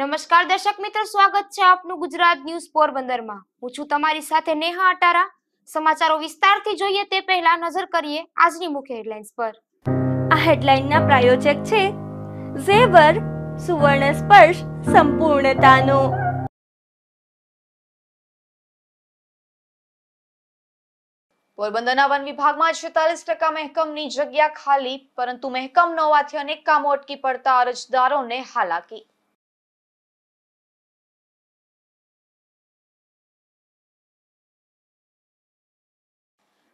नमस्कार दर्शक मित्रों, स्वागत है आपनु गुजरात न्यूज पोरबंदर में। हूं छु तमारी साथे नेहा अटारा। समाचारों विस्तारथी જોઈએ તે પહેલા નજર કરીએ આજની મુખ્ય હેડલાઇન્સ પર। આ હેડલાઇનના પ્રાયોજક છે ઝેવર સુવર્ણ સ્પર્શ સંપૂર્ણતાનો। પોરબંદરના વન વિભાગમાં 46% મહેકમની જગ્યા ખાલી, પરંતુ મહેકમ ન હોવાથી અનેક કામો અટકી પડતા અરજદારોને હાલાકી।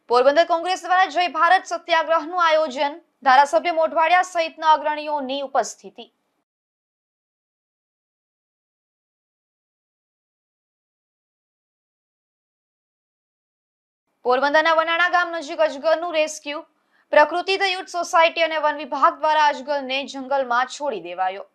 पोरबंदर कांग्रेस द्वारा जय भारत सत्याग्रह नु आयोजन, धारासभ्य मोढवाड़िया सहित अग्रणियों नी उपस्थिति। पोरबंदर वनाणा गाम नजीक अजगर नु रेस्क्यू, प्रकृति दयूथ सोसायटी और वन विभाग द्वारा अजगर ने जंगल में छोड़ी देवायो।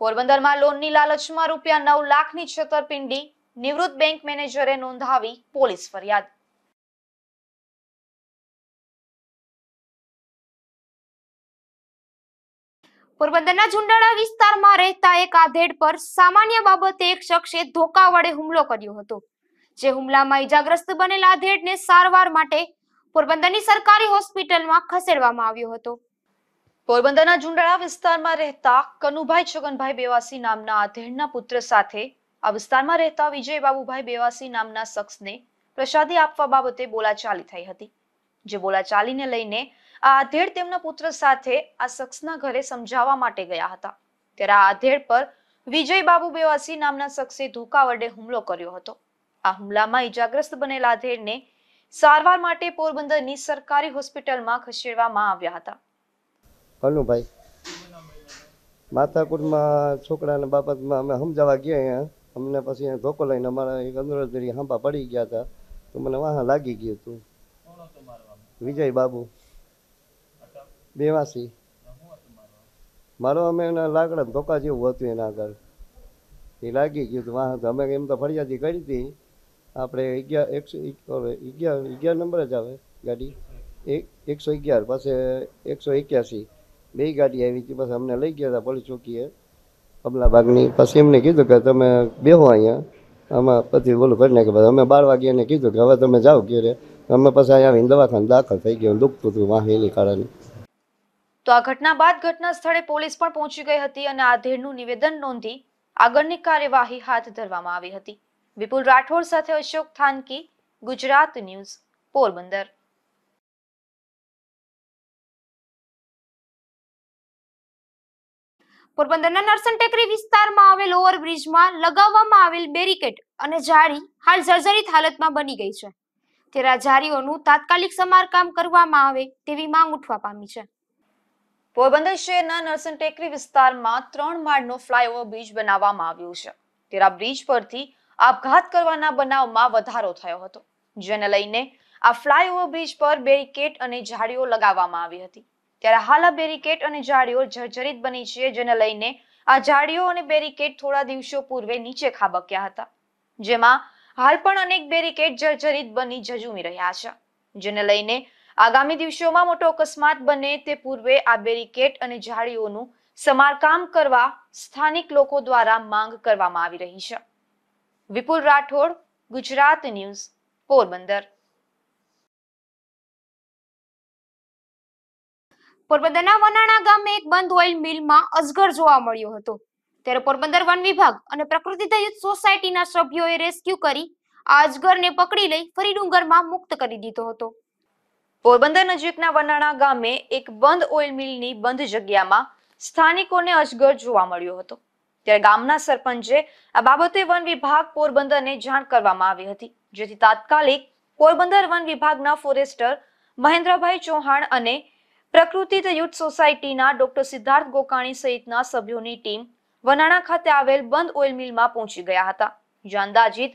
पोरबंदर में लोन की लालच में रूपया 9 लाख की छतरपिंडी, निवृत्त बैंक मैनेजरे नोंधावी पुलिस फरियाद। पोरबंदरना झुंडाड़ा विस्तार में रहता एक आधेड़ पर सामान्य बाबते एक शख्से धोका वड़े हुमलो कर्यो हतो। जे हुमलामां ईजाग्रस्त बनेला आधेड़ने सारवार माटे पोरबंदरनी सरकारी होस्पिटलमां खसेडवामां આવ્યો હતો। पोरबंदरना झुंडाड़ा विस्तार में रहता कनुभाई छगनभाई बेवासी नामना आधेड़ना पुत्र साथे आ विस्तार में रहता विजय बाबूभाई बेवासी नामना शख्सने प्रसादी आपवा बाबते बोलाचाली थई हती। जे बोलाचालीने लईने आ आधेड़ तेमना पुत्र साथे आ शख्सना घरे समजावा माटे गया हता, त्यारे आ आधेड़ पर विजय बाबू बेवासी नामना शख्से धोका वडे हुमलो कर्यो हतो। आ हुमलामां ईजाग्रस्त बनेला आधेड़ने सारवार माटे पोरबंदरनी सरकारी होस्पिटलमां खसेडवामां આવ્યા હતા। कनु भाई माताकुट में छोकरा ने बाबत में अमे समझावा गया, अमने पछी धोको लईने अमारा एक अंदर हांबा पड़ी गया था तो मैंने वहाँ लागी गयो। तू विजय बाबू बेवासी मारो अमे लागड़ धोका जेवुं हतुं, एना आगळ ए लागी गयो तो वहाँ अमे एम तो फरियादी करी थी। आपणे 11 नंबर ज आवे गाड़ी 111 पास 181 बे गाड़ी आई थी। बस हमने लई गया था पुलिस चौकी है कमलाबाग नी। पास एमने कीधुं कि तमे बेहो अहींया, आमां पछी बोलो भरी नाख्यो। बस अमे 12 वागे ने कीधुं कि हवे तमे जाओ घरे। अमे पाछा अहींया आवीने दवाखाने दाखल थई गयो, दुखतुं हतुं वाह एनी कारणने। तो आ घटना बाद घटना स्थळे पोलीस पण पहोंची गई हती अने आधेड़नुं निवेदन नोंधी આગળની કાર્યવાહી हाथ धरवामां आवी हती। विपुल राठौर साथे अशोक थानकी, गुजरात न्यूज पोरबंदर। पोरबंदरना नरसन टेकरी विस्तारमां आवेल ओवरब्रिजमां लगाववामां आवेल बेरिकेड अने जाळी हाल जर्जरित हालतमां बनी गई छे। तेरा जाळीओनुं तात्कालिक समारकाम करवामां આવે તેવી માંગ ઉઠવા પામી છે। પોરબંદર શહેરના નરસન ટેકરી વિસ્તારમાં 3 માળનો ફ્લાયઓવર બ્રિજ બનાવવામાં આવ્યો છે। તેરા બ્રિજ પરથી આપઘાત કરવાના બનાવમાં વધારો થયો હતો, જેને લઈને આ ફ્લાયઓવર બ્રિજ પર બેરિકેડ અને જાળીઓ લગાવવામાં આવી હતી। ત્યારે હાલ આ બેરિકેડ અને જાળીઓ જર્જરિત બની છે, જેને લઈને આ જાળીઓ અને બેરિકેડ થોડા દિવસો પૂર્વે નીચે ખાબક્યા હતા, જેમાં હાલ પણ અનેક બેરિકેડ જર્જરિત બની જજુમી રહ્યા છે, જેને લઈને આગામી દિવસોમાં મોટો અકસ્માત બને તે પૂર્વે આ બેરિકેડ અને જાળીઓનું સમારકામ કરવા સ્થાનિક લોકો દ્વારા માંગ કરવામાં આવી રહી છે। વિપુલ રાઠોડ, ગુજરાત ન્યૂઝ પોરબંદર। पोरबंदरना वनाणा गामे एक बंद ऑइल मिल में अजगर जोवा मळ्यो हतो। त्यारे पोरबंदर वन विभाग अने प्रकृति दयूथ सोसायटीना सभ्योए रेस्क्यू करी अजगरने पकड़ी लई फरी डूंगरमां मुक्त करी दीधो हतो। पोरबंदर नजीकना वनाणा गामे एक बंद ऑइल मिलनी बंद जग्यामां स्थानिकोने अजगर जोवा मळ्यो हतो। त्यारे गामना सरपंचे आ बाबते वन विभाग पोरबंदरने जाण करवामां आवी हती, जेथी तात्कालिक पोरबंदर वन विभागना फोरेस्टर महेन्द्र भाई चौहान अने प्रकृति दयूथ सोसायटी डॉक्टर सिद्धार्थ गोकाणी सहितना सभ्योनी टीम वनाणा खाते आवेल बंद ऑइल मिल में पहुंची गया हता। अंदाजित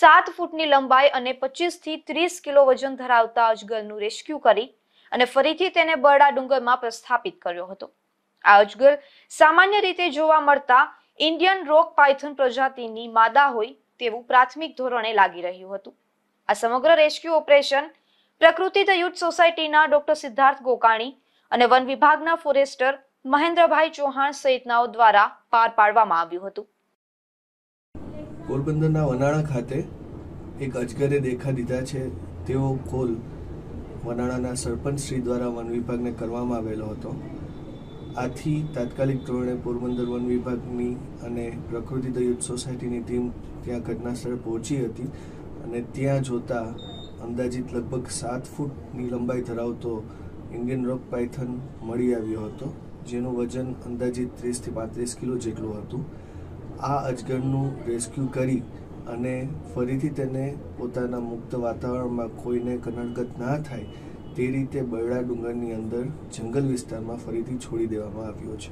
7 फूटनी लंबाई अने 25 થી 30 किलो वजन धरावता अजगरनु रेस्क्यू करी अने फरीथी तेने बरडा डूंगर में प्रस्थापित कर्यो हतो। आ अजगर सामान्य रीते जोवा मळता इंडियन रॉक पाइथन प्रजातिनी मादा होय तेवुं प्राथमिक धोरणे लागी रह्युं हतुं। आ समग्र रेस्क्यू ऑपरेशन પ્રકૃતિ ધ યુથ સોસાયટીના ડોક્ટર સિદ્ધાર્થ ગોકાણી અને વન વિભાગના ફોરેસ્ટર મહેન્દ્રભાઈ ચૌહાણ સહિતનાઓ દ્વારા પાર પાડવામાં આવ્યું હતું। પોરબંદરના વનાળા ખાતે એક અજગરે દેખા દીધા છે તેવો કોલ વનાળાના સરપંચ શ્રી દ્વારા વન વિભાગને કરવામાં આવેલો હતો। आथी तात्कालिक धोरणे पोरबंदर वन विभागनी अने प्रकृति दयुत सोसायटीनी टीम त्यां घटनास्थळे पहोंची हती अने त्यां जोता अंदाजित लगभग 7 फूटनी लंबाई धरावतो इंडियन रॉक पाइथन मळी आव्यो हतो, जेनुं वजन अंदाजित 30 થી 35 કિલો जेटलुं हतुं। आ अजगरनुं रेस्क्यू करी अने फरीथी तेने पोताना मुक्त वातावरणमां कोईने कनडगत ना थाय તે રીતે બરડા ડુંગરની અંદર જંગલ વિસ્તારમાં ફરીથી છોડી દેવામાં આવ્યો છે।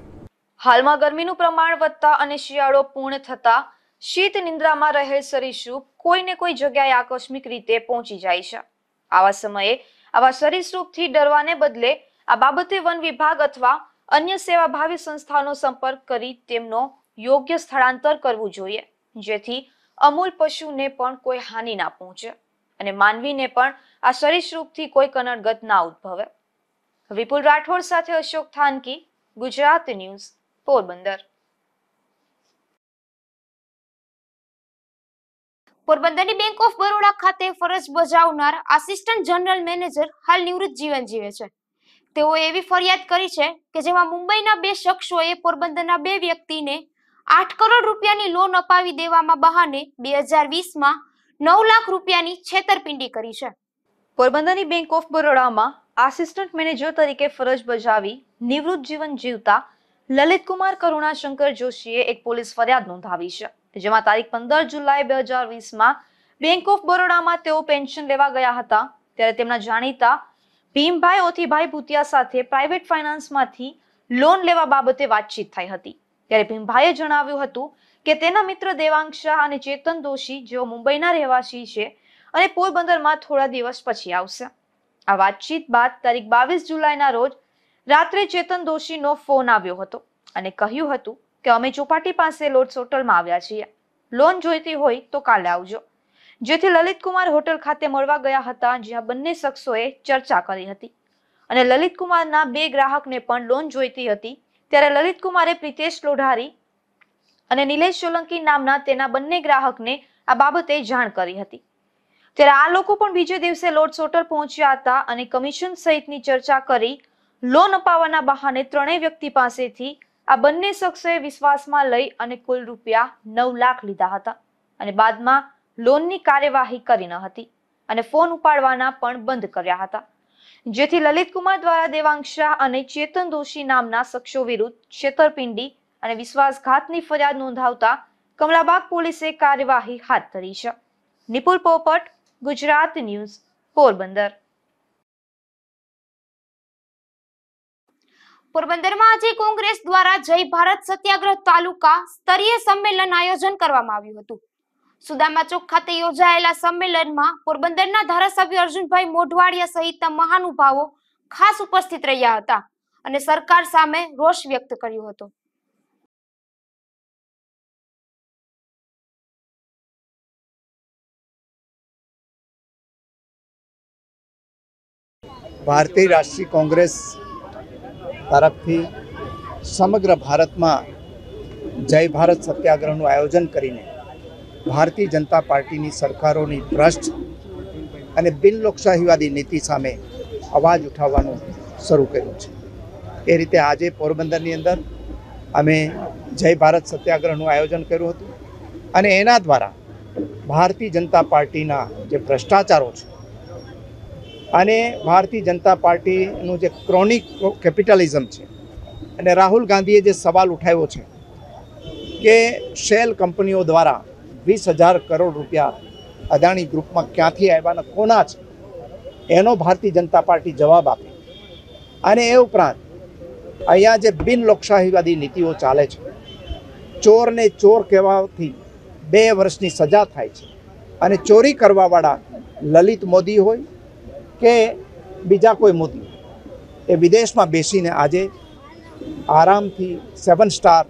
હાલમાં ગરમીનું પ્રમાણ વધતા અને શિયાળો પૂર્ણ થતા શીત નિંદ્રામાં રહેલ સરીસૃપ કોઈને કોઈ જગ્યાએ આકસ્મિક રીતે પહોંચી જાય છે। આવા સમયે આવા સરીસૃપથી ડરવાને બદલે આ બાબતે વન વિભાગ અથવા અન્ય સેવાભાવી સંસ્થાનો સંપર્ક કરી તેમનો યોગ્ય સ્થળાંતર કરવું જોઈએ, જેથી અમૂલ પશુને પણ કોઈ હાનિ ના પહોંચે અને માનવીને પણ આ સરીસૃપથી કોઈ કનડગત ના ઉદ્ભવે। વિપુલ રાઠોડ સાથે અશોક થાનકી, ગુજરાત ન્યૂઝ, પોરબંદર। પોરબંદરની બેંક ઓફ બરોડા ખાતે ફરજ બજાવનાર આસિસ્ટન્ટ જનરલ મેનેજર હાલ નિવૃત્ત જીવન જીવે છે। તેઓ એવી ફરિયાદ કરી છે કે જેમાં મુંબઈના બે શખ્સોએ પોરબંદરના બે વ્યક્તિને 8 કરોડ રૂપિયાની લોન અપાવી દેવામાં બહાને 2020માં 9 લાખ રૂપિયાની છેતરપિંડી કરી છે। પોરબંદરની બેંક ઓફ બરોડામાં આસિસ્ટન્ટ મેનેજર તરીકે ફરજ બજાવી નિવૃત્ત જીવન જીવતા લલિતકુમાર કરુણાશંકર જોશીએ એક પોલીસ ફરિયાદ નોંધાવી છે, જેમાં તારીખ 15 જુલાઈ 2020માં બેંક ઓફ બરોડામાં તેઓ પેન્શન લેવા ગયા હતા, ત્યારે તેમના જાણીતા ભીમભાઈ ઓથીભાઈ ભૂતિયા સાથે પ્રાઇવેટ ફાઇનાન્સમાંથી લોન લેવા બાબતે વાતચીત થઈ હતી। ત્યારે ભીમભાઈએ જણાવ્યું હતું કે તેના મિત્ર દેવાંગ શાહ અને ચેતન દોશી, જેઓ મુંબઈના રહેવાસી છે અને પોરબંદરમાં થોડા દિવસ પછી આવશે। આ વાતચીત બાદ તારીખ 22 જુલાઈના રોજ રાત્રે ચેતન દોશીનો ફોન આવ્યો હતો અને કહ્યું હતું કે અમે ચોપાટી પાસે લોટ્સ હોટલમાં આવ્યા છીએ, લોન જોઈતી હોય તો કાલે આવજો। જેથી લલિતકુમાર હોટલ ખાતે મળવા ગયા હતા, જ્યાં બંને શખ્સોએ ચર્ચા કરી હતી અને લલિતકુમારના બે ગ્રાહકને પણ લોન જોઈતી હતી। ત્યારે લલિતકુમારે પ્રિતેશ લોઢારી અને નિલેશ સોલંકી નામના તેના બંને ગ્રાહકને આ બાબતે જાણ કરી હતી। ત્યારે આ લોકો પણ બીજે દિવસે લોટ્સ હોટલ પહોંચ્યા હતા અને કમિશન સહિતની ચર્ચા કરી લોન અપાવવાના બહાને ત્રણેય વ્યક્તિ પાસેથી આ બંને શખ્સોએ વિશ્વાસમાં લઈ અને કુલ રૂપિયા 9 લાખ લીધા હતા અને બાદમાં લોનની કાર્યવાહી કરી ન હતી અને ફોન ઉપાડવાના પણ બંધ કર્યા હતા। જેથી લલિતકુમાર દ્વારા દેવાંગ શાહ અને ચેતન દોશી નામના શખ્સો વિરુદ્ધ છેતરપિંડી અને વિશ્વાસઘાતની ફરિયાદ નોંધાવતા કમલાબાગ પોલીસે કાર્યવાહી હાથ ધરી છે। નિપુલ પોપટ, ગુજરાત ન્યૂઝ, પોરબંદર। પોરબંદરમાં આજે કોંગ્રેસ દ્વારા જય ભારત સત્યાગ્રહ તાલુકા સ્તરીય સંમેલન આયોજન કરવામાં આવ્યું હતું। સુદામા ચોક ખાતે યોજાયેલા સંમેલનમાં પોરબંદરના ધારાસભ્ય અર્જુનભાઈ મોઢવાડિયા સહિતના મહાનુભાવો ખાસ ઉપસ્થિત રહ્યા હતા અને સરકાર સામે રોષ વ્યક્ત કર્યો હતો। भारतीय राष्ट्रीय कांग्रेस तरफ थी समग्र भारत में जय भारत सत्याग्रह आयोजन करीने भारतीय जनता पार्टी सरकारों की भ्रष्ट और बिन लोकशाहीवादी नीति सामे अवाज उठावानुं शुरू कर्युं छे। ए रीते आजे पोरबंदरनी अंदर अमे जय भारत सत्याग्रह आयोजन कर्युं हतुं अने एना द्वारा भारतीय जनता पार्टी जे भ्रष्टाचारों अने भारतीय जनता पार्टी नो जे क्रॉनिक कैपिटलिज्म है अने राहुल गांधीए जे सवाल उठाव्यो छे के शेल कंपनीओ द्वारा 20,000 करोड़ रुपया अदाणी ग्रुप में क्यांथी आव्या ने कोना छे एनो भारतीय जनता पार्टी जवाब आपे। अने ए उपरांत अहींया जे बिन लोकशाहीवादी नीतिओ चाले छे, चोर ने चोर कहेवाथी 2 वर्षनी सजा थाय छे अने चोरी करवावाळा ललित मोदी होय के बीजा कोई मुद्दे ए विदेश में बेसीने आजे आराम थी 7 स्टार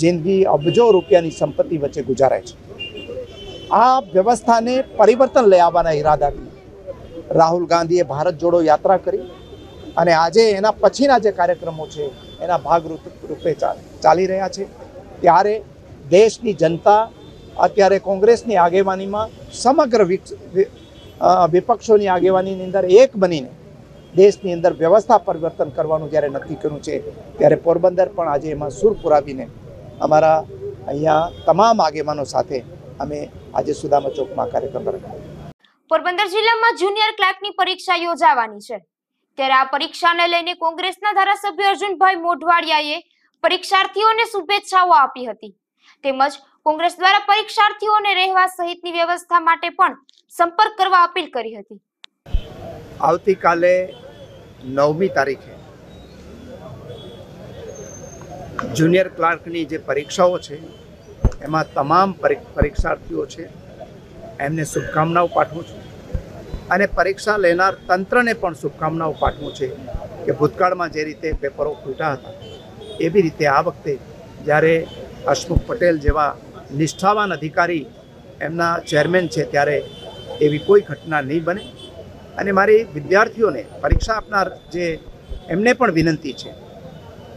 जिंदगी अबजों रुपया की संपत्ति वच्चे गुजारे। आ व्यवस्था ने परिवर्तन लै आवाना इरादा રાહુલ ગાંધીએ ભારત જોડો યાત્રા કરી અને આજે એના પછીના જે કાર્યક્રમો છે એના ભાગરૂપે ચાલી રહ્યા છે ત્યારે દેશની જનતા અત્યારે કોંગ્રેસની આગેવાનીમાં સમગ્ર વિપક્ષોની આગેવાનીની અંદર એક બનીને દેશની અંદર વ્યવસ્થા પરિવર્તન કરવાનું જ્યારે નક્કી કર્યું છે ત્યારે પોરબંદર પણ આજે એમાં સૂર પુરાવીને અમારા અહીંયા તમામ આગેવાનો સાથે અમે આજે સુદામા ચોકમાં કાર્યક્રમ રાખ્યો. પોરબંદર જિલ્લામાં જુનિયર ક્લાર્કની પરીક્ષા યોજાવાની છે ત્યારે આ પરીક્ષાને લઈને કોંગ્રેસના ધારાસભ્ય અર્જુનભાઈ મોઢવાડિયાએ પરીક્ષાર્થીઓને શુભેચ્છાઓ આપી હતી તેમજ કોંગ્રેસ દ્વારા પરીક્ષાર્થીઓને રહેવા સહિતની વ્યવસ્થા માટે પણ સંપર્ક કરવા અપીલ કરી હતી. આવતીકાલે 9મી તારીખે જુનિયર ક્લાર્કની જે પરીક્ષાઓ છે એમાં તમામ પરીક્ષાર્થીઓ છે એમને શુભકામનાઓ પાઠવું છું અને પરીક્ષા લેનાર તંત્રને પણ શુભકામનાઓ પાઠવું છે કે ભૂતકાળમાં જે રીતે પેપરો ફૂટા હતા એવી રીતે આ વખતે જ્યારે હસમુખ પટેલ જેવા નિષ્ઠાવાન અધિકારી એમના ચેરમેન છે ત્યારે એવી કોઈ ઘટના નહીં બને અને મારી વિદ્યાર્થીઓને પરીક્ષા આપનાર જે એમને પણ વિનંતી છે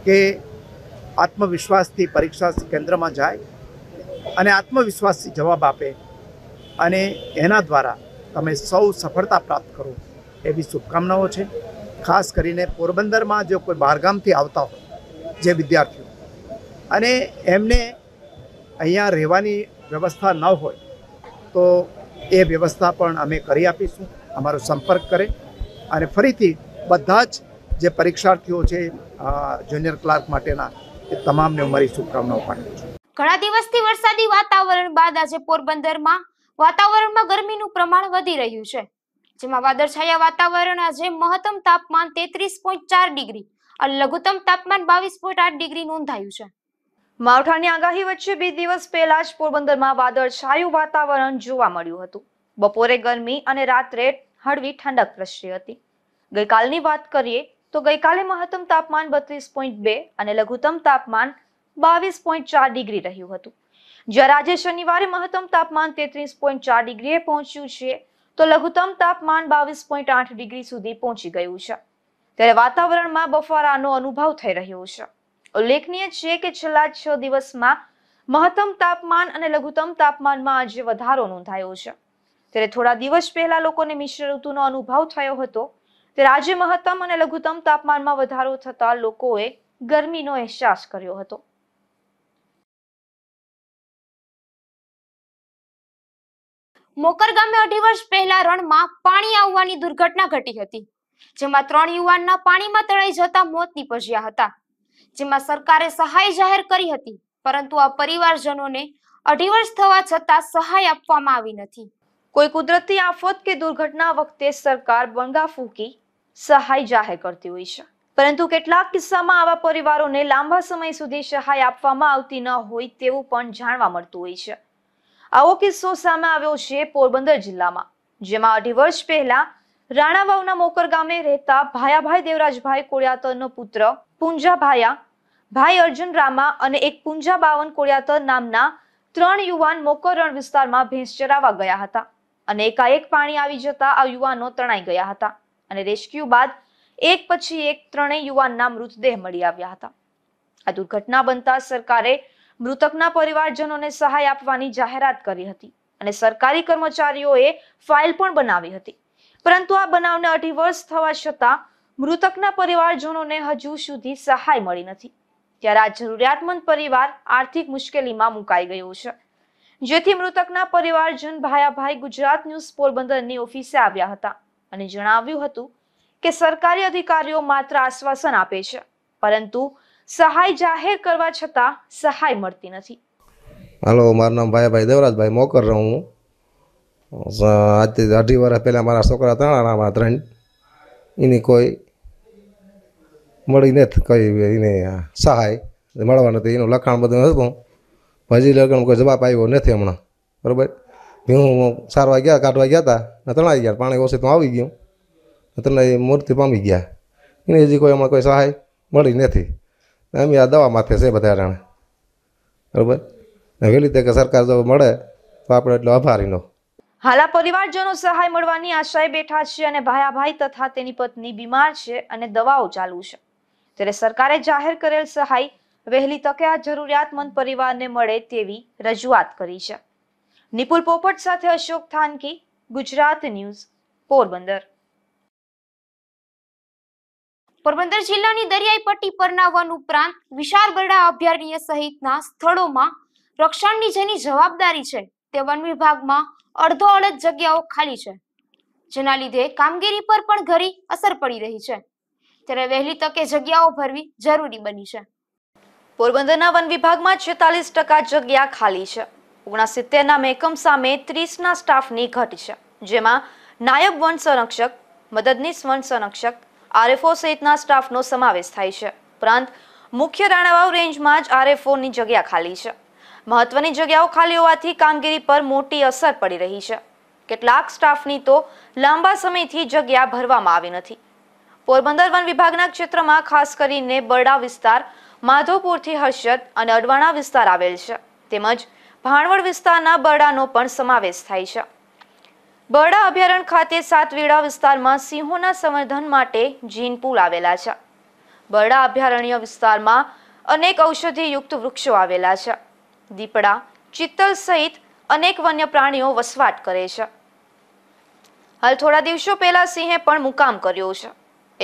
કે આત્મવિશ્વાસથી પરીક્ષા કેન્દ્રમાં જાય અને આત્મવિશ્વાસથી જવાબ આપે અને એના દ્વારા તમે સૌ સફળતા પ્રાપ્ત કરો એવી શુભકામનાઓ છે. ખાસ કરીને પોરબંદરમાં જો કોઈ બહારગામથી આવતા હોય જે વિદ્યાર્થીઓ અને એમને અહીંયા રહેવાની વ્યવસ્થા ન હોય તો એ વ્યવસ્થા પણ અમે કરી આપીશું. અમારો સંપર્ક કરે અને ફરીથી બધા જ જે પરીક્ષાર્થીઓ છે જુનિયર ક્લાર્ક માટેના એ તમામને હું મારી શુભકામનાઓ પાઠવું છું. ઘણા દિવસથી વરસાદી વાતાવરણ બાદ આજે પોરબંદરમાં વાતાવરણમાં ગરમીનું પ્રમાણ વધી રહ્યું છે જેમાં વાદળછાયા વાતાવરણ આજે મહત્તમ તાપમાન 33.4 ડિગ્રી અને લઘુત્તમ તાપમાન 22.8 ડિગ્રી નોંધાયું છે. માવઠાની આગાહી વચ્ચે બે દિવસ પહેલા જ પોરબંદરમાં વાદળછાયું વાતાવરણ જોવા મળ્યું હતું. બપોરે ગરમી અને રાત્રે હળવી ઠંડક પ્રસરી હતી. ગઈકાલની વાત કરીએ તો ગઈકાલે મહત્તમ તાપમાન 32.2 અને લઘુત્તમ તાપમાન 22.4 ડિગ્રી રહ્યું હતું. જ્યારે આજે શનિવારે મહત્તમ તાપમાન 33.4 ડિગ્રીએ પહોંચ્યું છે તો લઘુત્તમ તાપમાન 22.8 ડિગ્રી સુધી પહોંચી ગયું છે ત્યારે વાતાવરણમાં બફારાનો અનુભવ થઈ રહ્યો છે. ઉલ્લેખનીય છે કે છેલ્લા 6 દિવસમાં મહત્તમ તાપમાન અને લઘુત્તમ તાપમાનમાં આજે વધારો નોંધાયો છે ત્યારે થોડા દિવસ પહેલા લોકોને મિશ્ર ઋતુનો અનુભવ થયો હતો ત્યારે આજે મહત્તમ અને લઘુત્તમ તાપમાનમાં વધારો થતા લોકોએ ગરમીનો અહેસાસ કર્યો હતો. મોકર ગામે 2.5 વર્ષ પહેલા રણમાં પાણી આવવાની દુર્ઘટના ઘટી હતી જેમાં 3 યુવાનના પાણીમાં તણાઈ જતા મોત નીપજ્યા હતા જેમાં સરકારે સહાય જાહેર કરી હતી પરંતુ આ પરિવારજનોને 2.5 વર્ષ થવા છતાં સહાય આપવામાં આવી નથી. કોઈ કુદરતી આફત કે દુર્ઘટના વખતે સરકાર બંગા ફૂંકી સહાય જાહેર કરતી હોય છે પરંતુ કેટલાક કિસ્સામાં આવા પરિવારોને લાંબા સમય સુધી સહાય આપવામાં આવતી ન હોય તેવું પણ જાણવા મળતું હોય છે. આવો કિસ્સો સામે આવ્યો છે પોરબંદર જિલ્લામાં જેમાં 2.5 વર્ષ પહેલા રાણાવાવના મોકર ગામે રહેતા ભાયાભાઈ દેવરાજભાઈ કોળિયાતરનો પુત્ર પુંજાભાયા ભાઈ અર્જુનરામા અને એક પુંજાબાવન કોળિયાતર નામના 3 યુવાન મોકર રણ વિસ્તારમાં ભેંસ ચરાવવા ગયા હતા અને એકાએક પાણી આવી જતા આ યુવાનો તણાઈ ગયા હતા અને રેસ્ક્યુ બાદ એક પછી એક 3 યુવાનના મૃતદેહ મળી આવ્યા હતા. આ દુર્ઘટના બનતા સરકારે મૃતકના પરિવારજનોને સહાય આપવાની જાહેરાત કરી હતી અને સરકારી કર્મચારીઓએ ફાઇલ પણ બનાવી હતી પરંતુ આ બનાવને 2.5 વર્ષ થવા છતાં મૃતકના પરિવારજનોને હજુ સુધી સહાય મળી નથી ત્યારે આ જરૂરિયાતમંદ પરિવાર આર્થિક મુશ્કેલીમાં મુકાઈ ગયો છે. જેથી મૃતકના પરિવારજન ભાયાભાઈ ગુજરાત ન્યૂઝ પોરબંદરની ઓફિસે આવ્યા હતા અને જણાવ્યું હતું કે સરકારી અધિકારીઓ માત્ર આશ્વાસન આપે છે પરંતુ સહાય જાહેર કરવા છતાં સહાય મળતી નથી. હાલો, મારું નામ ભાયાભાઈ દેવરાજભાઈ મોકર રહું. આજથી 2.5 વર્ષ પહેલાં મારા છોકરા તણાણા 3 એની કોઈ મળી નથી, કઈ એને સહાય મળવા નથી. એનું લખાણ બધું હતું હજી લગ્ન કોઈ જવાબ આવ્યો નથી હમણાં. બરાબર, હું સારવા ગયા કાઢવા ગયા હતા ને તણાઈ ગયા, પાણી ઓછું તો આવી ગયું, તણાઈ મૂર્તિ પામી ગયા. એને હજી કોઈ હમણાં કોઈ સહાય મળી નથી. અમે આ દવા માથે છે બધા જાણે. બરોબર, વહેલી તકે સરકાર જો મળે તો આપણે એટલો આભારીનો. હાલા પરિવારજનો સહાય મળવાની આશાએ બેઠા છે અને ભાયાભાઈ તથા તેની પત્ની બીમાર છે અને દવાઓ ચાલુ છે, ત્યારે સરકારે જાહેર કરેલ સહાય વહેલી તકે આ જરૂરિયાતમંદ પરિવારને મળે તેવી રજૂઆત કરી છે। નિપુલ પોપટ સાથે અશોક થાનકી, ગુજરાત ન્યૂઝ, પોરબંદર। પોરબંદર જિલ્લાની દરિયાઈ પટ્ટી પરના વન ઉપરાંત વિશાળ બરડા અભયારણ્ય સહિતના સ્થળોમાં રક્ષણની જેની જવાબદારી છે તે વન વિભાગમાં અડધો અડધ જગ્યાઓ ખાલી છે, જેના લીધે કામગીરી પર પણ ઘરી અસર પડી રહી છે, ત્યારે વહેલી તકે જગ્યાઓ ભરવી જરૂરી બની છે। પોરબંદરના વન વિભાગમાં 46% જગ્યા ખાલી છે। 69ના મહેકમ સામે 30ના સ્ટાફની ઘટ છે, જેમાં નાયબ વન સંરક્ષક, મદદનીશ વન સંરક્ષક, आरएफओ सहितना स्टाफनो समावेश थाय छे। उपरांत मुख्य राणावाव रेंजमां ज आरएफओ नी जग्या खाली छे। महत्वनी जग्याओ खाली होवाथी कामगीरी पर मोटी असर पड़ी रही छे। केटलाक स्टाफनी तो लांबा समयथी जग्या भरवामां आवी नथी। पोरबंदर वन विभागना क्षेत्रमां खास करीने बरडा विस्तार, माधोपुरथी हर्षद अने अडवाणा विस्तार आवेल छे, तेमज भाणवड विस्तारना बरडानो पण समावेश थाय छे। बरडा अभ्यारण खाते सातवेड़ा विस्तार में सिंहोना संवर्धन माटे जीन पूल आवेला छे। बरडा अभ्यारण्य विस्तार में अनेक औषधि युक्त वृक्षों आवेला छे। दीपड़ा, चित्तल सहित अनेक वन्य प्राणीओ वसवाट करे छे। हाल थोड़ा दिवसों पहला सिंहे पण मुकाम कर्यो छे।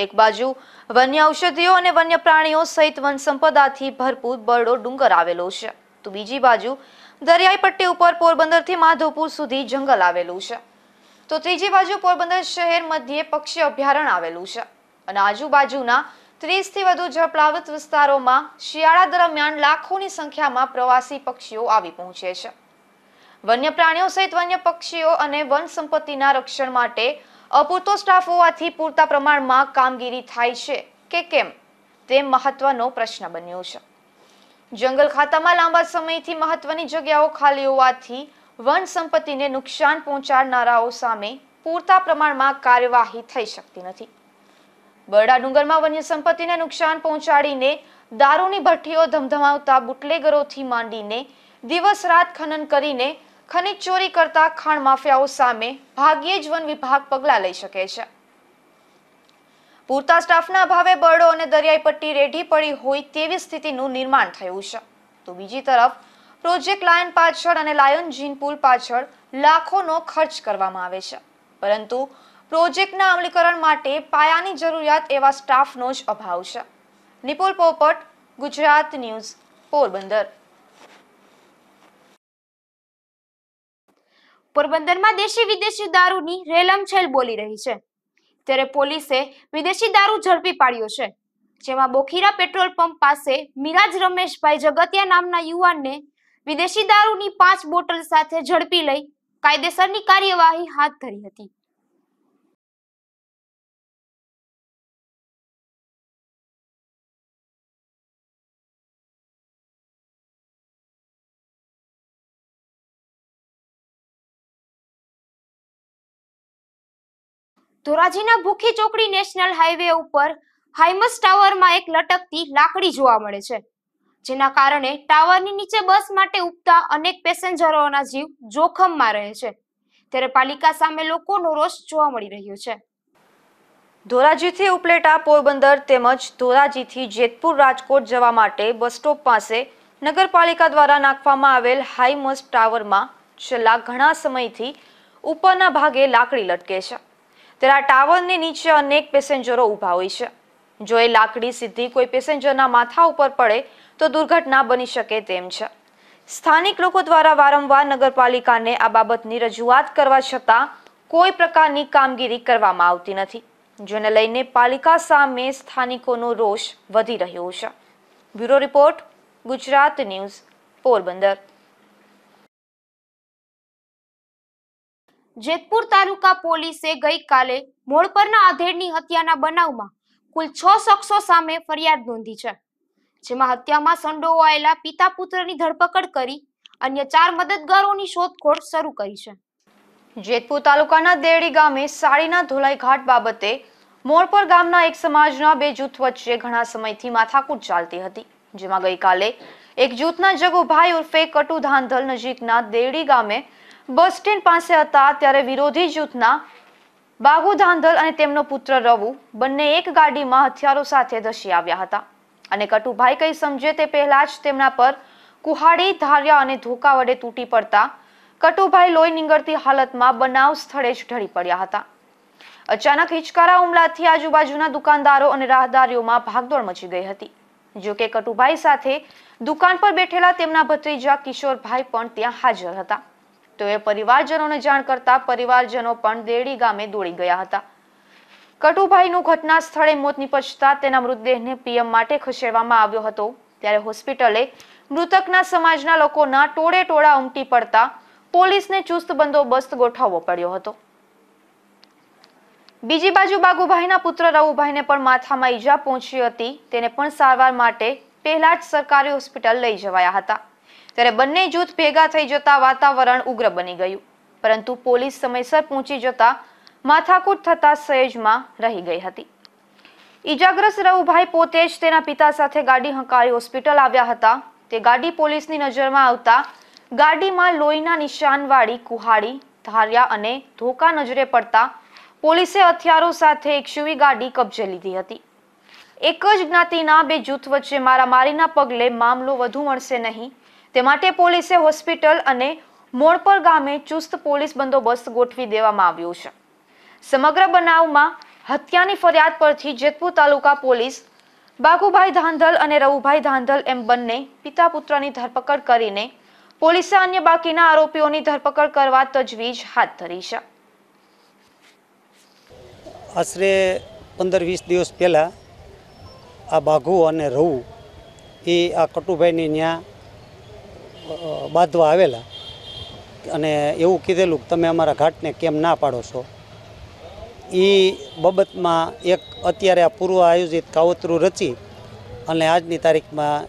एक बाजू वन्य औषधिओ अने वन्य प्राणीओ सहित वन संपदाथी भरपूर बरडो डूंगर आवेलो छे, तो बीजी बाजू दरियाई पट्टी उपर पोरबंदरथी माधोपुर सुधी जंगल आवेलुं छे, तो तीजी बाजू पोरबंदर शहर मध्य पक्षी अभ्यारण आवेलू छे अने आजूबाजूना 30 थी वधु जलप्लावित विस्तारोमां शियाळा दरमियान लाखोनी संख्यामां प्रवासी पक्षीओ आवी पहोंचे छे। वन्य प्राणीओ सहित वन्य पक्षीओ अने वन संपत्तिना रक्षण माटे अपूरतो स्टाफ होवाथी पूरता प्रमाणमां कामगीरी थाय छे के केम ते महत्वनो प्रश्न बन्यो छे। जंगल खातामां लांबा समयथी महत्वनी जग्याओ खाली होवाथी वन संपत्ति ने नुकसान पहुंचाड़नाराओ सामे पूरता प्रमाणमां कार्यवाही थई शकती नथी। बरडा डुंगरमां वन्य संपत्ति ने नुकसान पहुंचाड़ीने दारूनी भट्ठीओ धमधमावता बुटलेगरोथी मांडीने दिवस रात खनन करीने खनिज चोरी करता खाण माफियाओ सामे भाग्ये ज वन विभाग पगलां लई शके छे। पूरता स्टाफना अभावे बरडो अने दरियाई पट्टी रेढी पड़ी होय तेवी स्थितिनुं निर्माण थयुं छे, तो बीजी तरफ प्रोजेक्ट लायन पाछळ अने लायन जीन पूल पाछळ लाखोनो खर्च करवामां आवे छे, परंतु प्रोजेक्टना अमलीकरण माटे पायानी जरूरियात एवा स्टाफनो ज अभाव छे। निपुल पोपट, गुजरात न्यूज, पोरबंदर। पोरबंदरमां देशी विदेशी दारूनी रेलमछेल बोली रही छे, त्यारे पोलीसे विदेशी दारू झड़पी पाड्यो छे, जेमां बोखीरा पेट्रोल पंप पासे मिराज रमेशभाई जगतिया नामना युवानने विदेशी दारूनी 5 बोतल साथे झड़पी लई कायदेसरनी कार्यवाही हाथ धरी हती। धोराजीना भूखी चोकड़ी नेशनल हाईवे उपर हाइमस टावर में एक लटकती लाकड़ी जोवा मळे छे, જેના કારણે ટાવરની નીચે બસ માટે ઉપતા અનેક પેસેન્જરોના જીવ જોખમમાં રહે છે, ત્યારે પાલિકા સામે લોકોનો રોષ જોવા મળી રહ્યો છે। ધોરાજીથી ઉપલેટા, પોરબંદર તેમજ ધોરાજીથી જેતપુર, રાજકોટ જવા માટે બસ સ્ટોપ પાસે નગરપાલિકા દ્વારા નાખવામાં આવેલ હાઈમસ્ટ ટાવરમાં છેલ્લા ઘણા સમયથી ઉપરના ભાગે લાકડી લટકે છે, ત્યારે આ ટાવરની નીચે અનેક પેસેન્જરો ઊભા હોય છે। जो ए लाकड़ी सीधी कोई पेसेंजरना माथा उपर पड़े तो दुर्घटना बनी शके तेम छे। स्थानिक लोको द्वारा वारंवार नगरपालिकाने आ बाबतनी रजूआत करवा छतां कोई प्रकारनी कामगीरी करवामां आवती नथी, जेने लईने पालिका सामे स्थानिकोनो रोष वधी रह्यो छे। Bureau report, Gujarat news, Porbandar. Jetpur taluka पोलीसे गईकाले मोड़परना आधेड़नी हत्याना बनावमां कुल 6 शख्सों सामे फरियाद नोंधी छे, जेमां हत्यामां संडोवायेला पिता पुत्रनी धरपकड़ करी अन्य 4 मददगारोनी शोधखोळ शरू करी छे। जेतपुर तालुकाना देड़ी गामे साड़ीना धोलाई घाट बाबते मोरपर गामना एक समाजना बे जूथ वच्चे घणा समयथी माथाकूट चालती हती, जेमां गईकाले एक जूथना जगुभाई उर्फे कटु धांधल नजीकना देड़ी गामे બસ સ્ટેન્ડ પાસે હતા ત્યારે વિરોધી જૂથના બાગુ ધાંધલ અને તેમનો પુત્ર રવુ બંને એક ગાડીમાં હથિયારો સાથે ધસી આવ્યા હતા અને કટુભાઈ કંઈ સમજે તે પહેલા જ તેમના પર કુહાડી, ધારિયા અને ધોકા વડે તૂટી પડતા કટુભાઈ લોહી નીંગળતી હાલતમાં બનાવ સ્થળે જ ઢળી પડ્યા હતા। અચાનક હિચકારા હુમલાથી આજુબાજુના દુકાનદારો અને રાહદારીઓમાં ભાગદોડ મચી ગઈ હતી। જો કે કટુભાઈ સાથે દુકાન પર બેઠેલા તેમના ભત્રીજા કિશોરભાઈ પણ ત્યાં હાજર હતા। તેઓએ પરિવારજનોને જાણ કરતા પરિવારજનો પણ દેડી ગામે દોડી ગયા હતા। કટુભાઈનું ઘટના સ્થળે મોત નિપજતા તેના મૃતદેહને પીએમ માટે ખસેડવામાં આવ્યો હતો ત્યારે હોસ્પિટલે મૃતકના સમાજના લોકોના ટોળે ટોળા ઉમટી પડતા પોલીસને ચુસ્ત બંદોબસ્ત ગોઠવવો પડ્યો હતો। બીજી બાજુ બાગુભાઈના પુત્ર રવુભાઈને પણ માથામાં ઈજા પહોંચી હતી। તેને પણ સારવાર માટે પહેલા જ સરકારી હોસ્પિટલ લઈ જવાયા હતા ત્યારે બંને જૂથ ભેગા થઈ જતા વાતાવરણ ઉગ્ર બની ગયું, પરંતુ પોલીસ સમયસર પહોંચી જતા માથાકૂટ થતા સહેજમાં રહી ગઈ હતી। ઈજાગ્રસ્ત રવુભાઈ પોતે જ તેના પિતા સાથે ગાડી હંકારી હોસ્પિટલ આવ્યા હતા। તે ગાડી પોલીસની નજરમાં આવતા ગાડીમાં લોહીના નિશાનવાળી કુહાડી, ધારિયા અને ધોકા નજરે પડતા પોલીસે હથિયારો સાથે એકશુવી ગાડી કબજે લીધી હતી। એક જ જ્ઞાતિના બે જૂથ વચ્ચે મારામારીના પગલે મામલો વધુ મળશે નહીં તે માટે પોલીસે હોસ્પિટલ અને મોડપર ગામે ચુસ્ત પોલીસ બંદોબસ્ત ગોઠવી દેવામાં આવ્યો છે। સમગ્ર બનાવમાં હત્યાની ફરિયાદ પરથી જેતપુર તાલુકા પોલીસ બાગુભાઈ ધાંધલ અને રવુભાઈ ધાંધલ એમ બંને પિતા પુત્રની ધરપકડ કરીને પોલીસે અન્ય બાકીના આરોપીઓની ધરપકડ કરવા તજવીજ હાથ ધરી છે। આશરે 15-20 દિવસ પહેલાં આ બાગુ અને રવુ એ આ કટુભાઈની ન્યા બાંધવા આવેલા અને એવું કીધેલું કે તમે અમારા ઘાટને કેમ ના પાડો છો। એ બાબતમાં એક અત્યારે આ પૂર્વ આયોજિત કાવતરું રચી અને આજની તારીખમાં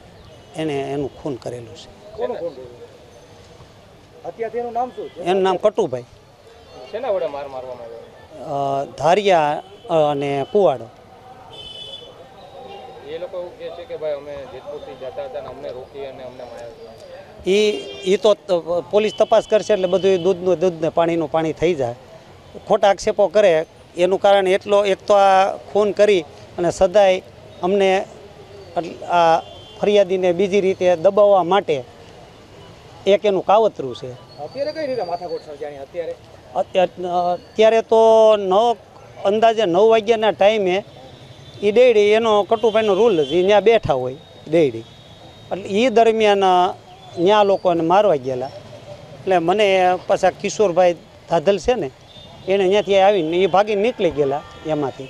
એણે એનું ખૂન કરેલું છે। એનું નામ કટુભાઈ, ધારિયા અને કુવાડો। એ તો પોલીસ તપાસ કરશે એટલે બધું દૂધનું દૂધને પાણીનું પાણી થઈ જાય। ખોટા આક્ષેપો કરે એનું કારણ એટલો એક તો આ ખૂન કરી અને સદાય અમને આ ફરિયાદીને બીજી રીતે દબાવવા માટે એક એનું કાવતરું છે। અત્યારે તો અંદાજે 9 વાગ્યાના ટાઈમે એ ડેડી એનો કટુભાઈનો રૂલ જ એ ત્યાં બેઠા હોય ડેડી, એટલે એ દરમિયાન ત્યાં લોકોને મારવા ગયેલા એટલે મને પાછા કિશોરભાઈ ધાધલ છે ને એને અહીંયાથી આવીને એ ભાગી નીકળી ગયેલા એમાંથી,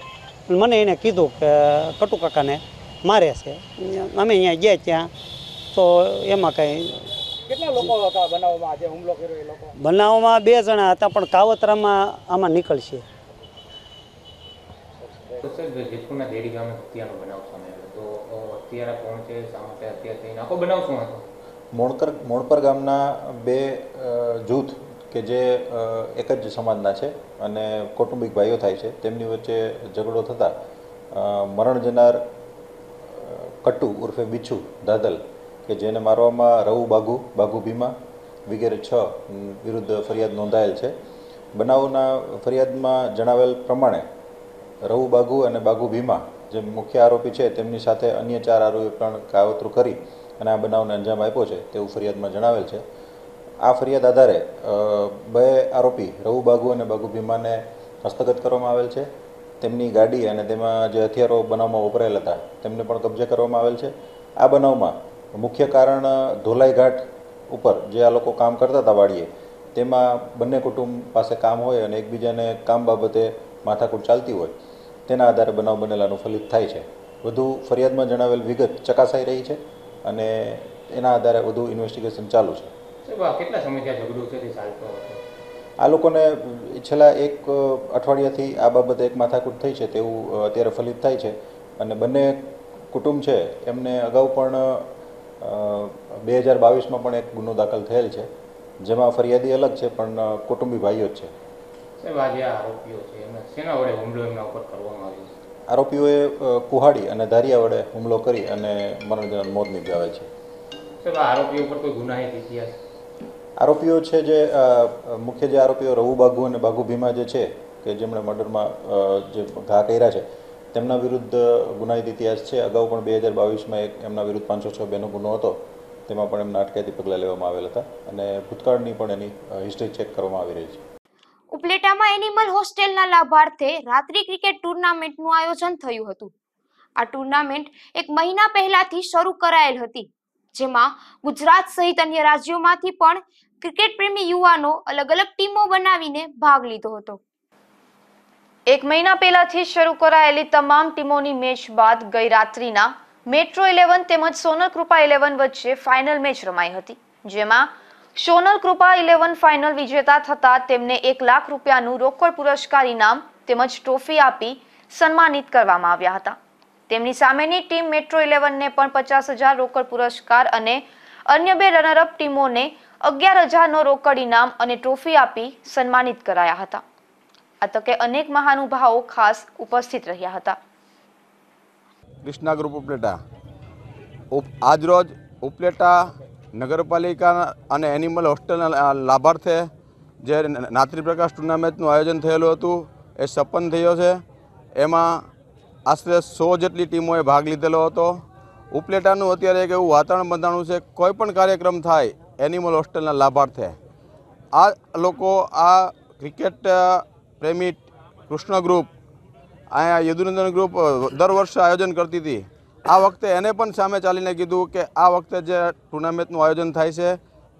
મને એને કીધું કે કટુકાકાને મારે છે। અમે અહીંયા ગયા ત્યાં તો એમાં કંઈ બનાવમાં 2 જણા હતા પણ કાવતરામાં આમાં નીકળશે। મોણપર ગામના 2 જૂથ કે જે એક જ સમાજના છે અને કૌટુંબિક ભાઈઓ થાય છે તેમની વચ્ચે ઝઘડો થતાં મરણ જનાર કટુ ઉર્ફે બિચ્છુ દાદલ કે જેને મારવામાં રવુ, બાગુ ભીમા વગેરે 6 વિરુદ્ધ ફરિયાદ નોંધાયેલ છે। બનાવના ફરિયાદમાં જણાવેલ પ્રમાણે રવુ, બાગુ અને બાગુ ભીમા જે મુખ્ય આરોપી છે તેમની સાથે અન્ય 4 આરોપીએ પણ કાવતરું કરી અને આ બનાવને અંજામ આપ્યો છે તેવું ફરિયાદમાં જણાવેલ છે। આ ફરિયાદ આધારે 2 આરોપી રવુ, બાગુ અને બાગુ ભીમાને હસ્તગત કરવામાં આવેલ છે। તેમની ગાડી અને તેમાં જે હથિયારો બનાવમાં વપરાયેલ હતા તેમને પણ કબજે કરવામાં આવેલ છે। આ બનાવમાં મુખ્ય કારણ ધોલાઈ ઘાટ ઉપર જે આ લોકો કામ કરતા હતા વાડીએ તેમાં બંને કુટુંબ પાસે કામ હોય અને એકબીજાને કામ બાબતે માથાકૂટ ચાલતી હોય તેના આધારે બનાવ બનેલાનું ફલિત થાય છે। વધુ ફરિયાદમાં જણાવેલ વિગત ચકાસાઈ રહી છે અને એના આધારે વધુ ઇન્વેસ્ટિગેશન ચાલુ છે। આ લોકોને છેલ્લા 1 અઠવાડિયાથી આ બાબતે એક માથાકૂટ થઈ છે તેવું અત્યારે ફલિત થાય છે અને બંને કુટુંબ છે એમને અગાઉ પણ 2022માં પણ એક ગુનો દાખલ થયેલ છે જેમાં ફરિયાદી અલગ છે પણ કુટુંબી ભાઈઓ જ છે। આરોપીઓએ કુહાડી અને ધારિયા વડે હુમલો કરી અને મરણજનાર મોત નિપજાવેલ છે। આરોપીઓ પર કોઈ ગુનાહિત ઇતિહાસ आरोपीओ है जे मुख्य जो आरोपीओ रहू बागू और बागू भीमा जे है कि जेमणे मर्डर में जो घा कर्या है तेमना विरुद्ध गुनाहित इतिहास है। अगाऊ पण 2022 में एक एमना विरुद्ध 506B नो गुनो हतो, तेमां पण एमना अटकायती पगला लेवामां आवेला हता अने भूतकाळनी पण एनी हिस्ट्री चेक करवामां आवी रही है। उपलेटा में एनिमल होस्टेल ना लाभार्थी रात्रि क्रिकेट टूर्नामेंट नु आयोजन थयुं हतुं। आ टूर्नामेंट एक महीना पहला थी शुरू करायेल हती, जेमां गुजरात सहित अन्य राज्योमांथी पण क्रिकेट प्रेमी युवानो अलग-अलग टीमों बनावीने भाग लीधो हतो। एक महीना पहला थी शुरू करायेली तमाम टीमोनी मैच बाद गई रात्रिना मेट्रो 11 તેમજ સોનલકૃપા 11 વચ્ચે ફાઇનલ મેચ રમાઈ હતી, જેમાં સોનલકૃપા 11 ફાઇનલ વિજેતા થતા તેમને 1 લાખ રૂપિયાનું રોકડ પુરસ્કાર ઇનામ તેમજ ટ્રોફી આપી સન્માનિત કરવામાં આવ્યા હતા। તેમની સામેની ટીમ મેટ્રો 11 ને પણ 50,000 રોકડ પુરસ્કાર અને અન્ય બે રનર અપ ટીમોને 11,000 નો રોકડ ઇનામ અને ટ્રોફી આપી સન્માનિત કરાયા હતા। આ તકે અનેક મહાનુભાવો ખાસ ઉપસ્થિત રહ્યા હતા। कृष्णा ग्रुप उपलेटा आज रोज उपलेटा नगरपालिका अने एनिमल होस्टेल लाभार्थी जे रात्रि प्रकाश टूर्नामेंटनु आयोजन थयेलुं हतुं ए सफल थयो छे। एमां आश्रे 100 जेटली टीमोए भाग लीधेलो हतो। उपलेटानु अत्यारे एक एवुं वातावरण बंधाणुं छे, कोईपण कार्यक्रम थाय एनिमल होस्टेलना लाभार्थी आ लोको आ क्रिकेट प्रेमी कृष्ण ग्रुप आया यदुनंदन ग्रुप दर वर्षे आयोजन करती थी। आ वखते एने पण सामे चालीने कीधुं के आ वखते जे टूर्नामेंटनुं आयोजन थाय छे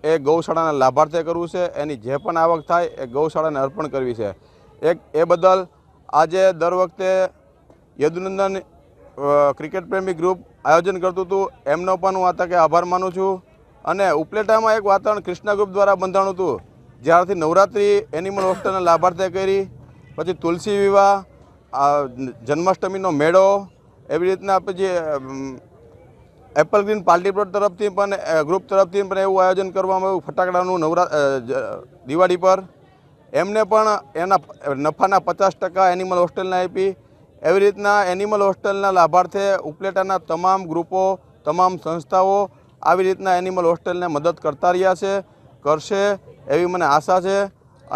ए गौशाळाना लाभार्थी करवुं छे, एनी जे पण आवक थाय ए गौशाळाने अर्पण करवी छे। एक ए बदल आजे दर वखते यदुनंदन क्रिकेट प्रेमी ग्रुप आयोजन करतुं हतुं एमनो पण हुं आ तके आभार मानु छुं। अने उपलेटामां एक वातावरण कृष्णा ग्रुप द्वारा बंधाणुं हतुं, ज्यारथी नवरात्रि एनिमल होस्टेलना लाभार्थी करी, पछी तुलसी विवाह, जन्माष्टमी मेड़ो, एवं रीतना एप्पल ग्रीन पार्टी प्लॉट तरफ ग्रुप तरफ एवं आयोजन कर फटाकड़ा नवरा दिवाड़ी पर एमने एना नफाना 50% एनिमल होस्टेलने आपी। एवं रीतना एनिमल होस्टेलना लाभार्थी उपलेटाना तमाम ग्रुपो तमाम संस्थाओं आ रीतना एनिमल होस्टेलने मदद करता रहा है, करशे एवी मने आशा है।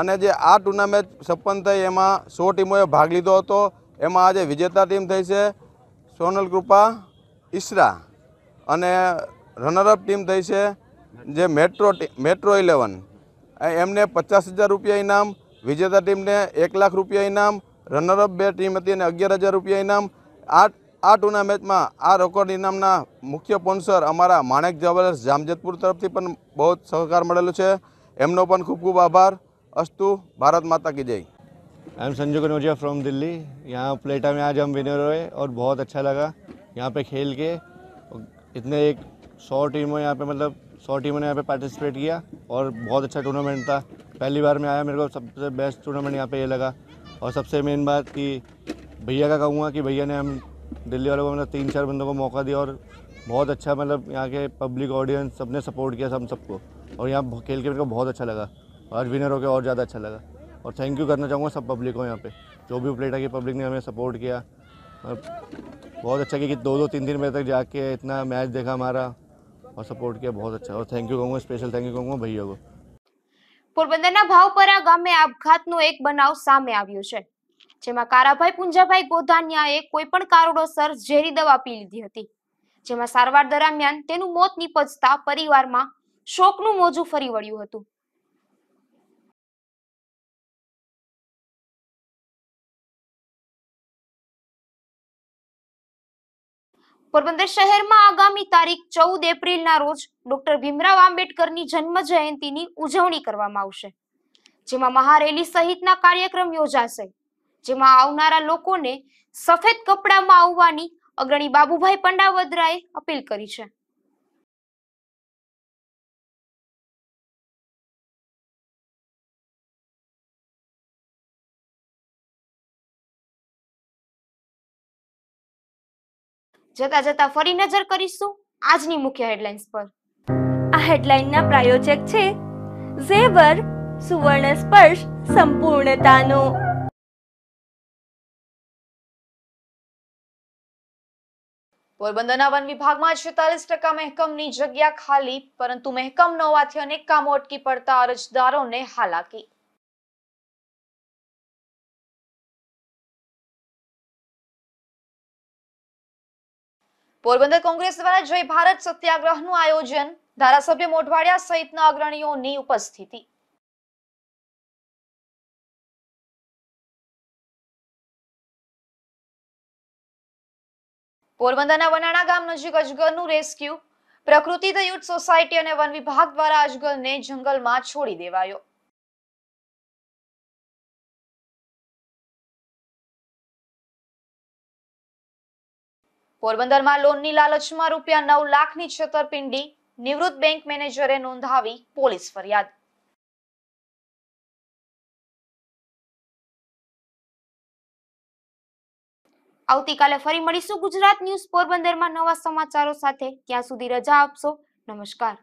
अने जे आ टूर्नामेंट सफल थी एम 100 टीमोए भाग लीधो हतो। एम आज विजेता टीम थी से सोनलकृपा ईसरा अने रनरअप टीम थी से जे मेट्रो 11 एमने 50,000 रुपया इनाम, विजेता टीम ने 1 लाख रुपया इनाम, रनरअप बे टीम थी 11,000 रुपया इनाम। आ टूर्नामेंट में आ रोकड़ इनामना मुख्य स्पोन्सर अमरा माणेक ज्वेलर्स जामजेतपुर तरफ बहुत सहकार मळेलो छे। एमनो पण खूब खूब आभार। अस्तु, भारत माता की जय। I am Sanju Kanaujia from Delhi. यहाँ उपलेटा में आज हम विनर हुए और बहुत अच्छा लगा यहाँ पे खेल के। इतने 100 टीमों यहाँ पे 100 टीमों ने यहाँ पे पार्टिसिपेट किया और बहुत अच्छा टूर्नामेंट था। पहली बार में आया, मेरे को सबसे बेस्ट टूर्नामेंट यहाँ पे ये लगा। और सबसे मेन बात कि भैया का कहूँगा कि भैया ने हम दिल्ली वालों को 3-4 बंदों को मौका दिया और बहुत अच्छा यहाँ के पब्लिक ऑडियंस सबने सपोर्ट किया हम सबको और यहाँ खेल के मेरे को बहुत अच्छा लगा। आज विनर होकर और ज़्यादा अच्छा लगा और थैंक यू करना चाहूँगा सब पब्लिक को। यहाँ पे जो भी उपलेटा की पब्लिक ने हमें सपोर्ट किया बहुत अच्छा किया कि 2-3 बजे तक जाके इतना मैच देखा हमारा और सपोर्ट किया, बहुत अच्छा। और थैंक यू कहूँगा, स्पेशल थैंक यू कहूँगा भैया को। पोरबंदरना भावपरा गामे अपघातनो एक बनाव सामे आव्यो छे, जेमां काराभाई पुंजाभाई गोधानियाए कोईपण कारणोसर झेरी दवा पी लीधी हती, जेमां सारवार दरमियान तेनुं मोत निपजता परिवारमां शोकनुं मोजू फरी वळ्युं हतुं। पोरबंदर शहर में आगामी तारीख 14 एप्रिल ना रोज डॉक्टर भीमराव आंबेडकर नी जन्म जयंती नी उजवणी करवामां आवशे, जेमां महारेली सहितना कार्यक्रम योजाशे, जेमां आवनारा लोकोने सफेद कपड़ामां आववानी अग्रणी बाबूभाई पंडावदराए अपील करी छे। જતા જતા ફરી નજર કરીશું આજની મુખ્ય હેડલાઇન્સ પર। આ હેડલાઇનના પ્રાયોજક છે ઝેવર, સુવર્ણ સ્પર્શ સંપૂર્ણતાનો। પોરબંદરના વન વિભાગમાં 46% મહેકમની જગ્યા ખાલી, પરંતુ મહેકમ ન હોવાથી અનેક કામો અટકી પડતા અરજદારોને હાલાકી. પોરબંદર કોંગ્રેસ દ્વારા જય ભારત સત્યાગ્રહનું આયોજન, ધારાસભ્ય મોઢવાડિયા સહિતના અગ્રણીઓની ઉપસ્થિતિ. પોરબંદરના વનાણા ગામ નજીક અજગરનું રેસ્ક્યુ. પ્રકૃતિ ધ યુથ સોસાયટી અને વન વિભાગ દ્વારા અજગરને જંગલમાં છોડી દેવાયો. પોરબંદરમાં લોનની લાલચમાં ₹9 લાખની છેતરપિંડી, નિવૃત્ત બેંક મેનેજરે નોંધાવી પોલીસ ફરિયાદ. આવતીકાલે ફરી મળીશું ગુજરાત ન્યૂઝ પોરબંદરમાં નવા સમાચારો સાથે. ત્યાં સુધી રજા આપશો. નમસ્કાર.